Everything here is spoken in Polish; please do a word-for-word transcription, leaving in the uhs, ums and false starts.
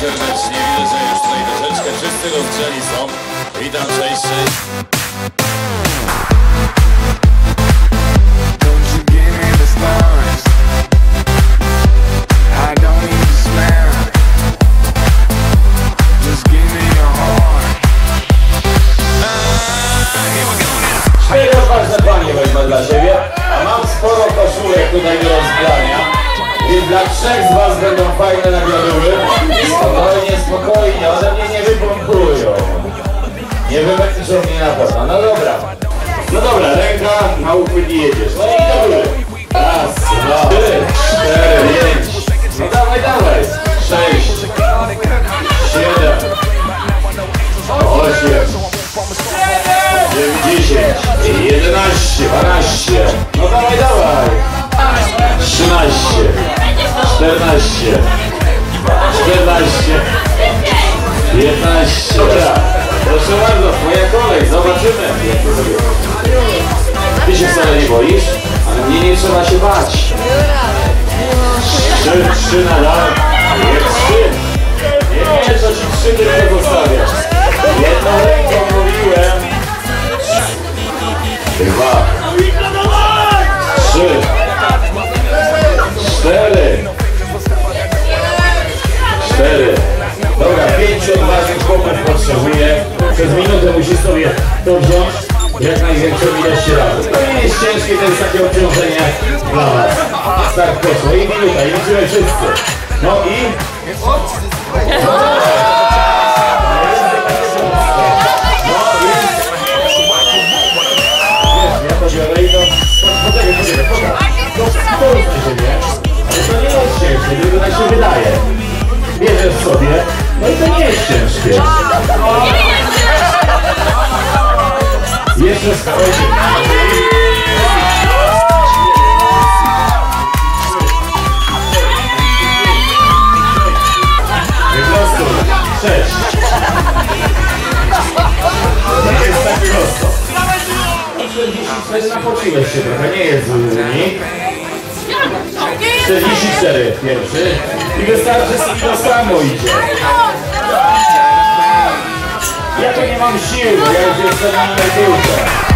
serdecznie, widzę, że już tutaj troszeczkę wszyscy rozgrzani są. Witam, cześć, cześć. Dla siebie, a mam sporo koszulek tutaj do rozbrania, więc dla trzech z was będą fajne nagrodowy. Spokojnie, spokojnie, one mnie nie wypompują. Nie wymęczą mnie na pewno. No dobra. No dobra, ręka na uchwyt i jedziesz. No i do góry. Raz, dwa, trzy, cztery, pięć. No dawaj, dawaj. Sześć, siedem, osiem. jedenaście, dwanaście, no dawaj, dawaj, trzynaście, czternaście, czternaście, piętnaście, dobra, proszę bardzo, twoja kolej, zobaczymy, jak to zrobię. Ty się wcale nie boisz, ale mnie nie trzeba się bać. Trzy, trzy nadal, nie trzy, nie wiem, co ci trzy tylko zostawiasz. Jedną ręką mówiłem. Dwa, trzy, cztery, cztery. Dobra, pięciu odważnych chłopów potrzebuje. Przez minutę musisz sobie to wziąć, jak największą ilość razy. To nie jest ciężkie, to jest takie obciążenie dla was. Tak poszło. I minuta, i musimy wszyscy. No i... Sobie. No i to nie jest ciężkie. Jeszcze spokojnie. Wyprostuj. Sześć. Nie jest tak prosto. czterdzieści cztery napoczyłeś się trochę, nie jest złyni. czterdzieści cztery pierwszy. I wystarczy sobie to samo idzie. Ja tu nie mam sił, ja już jestem na emeryturze.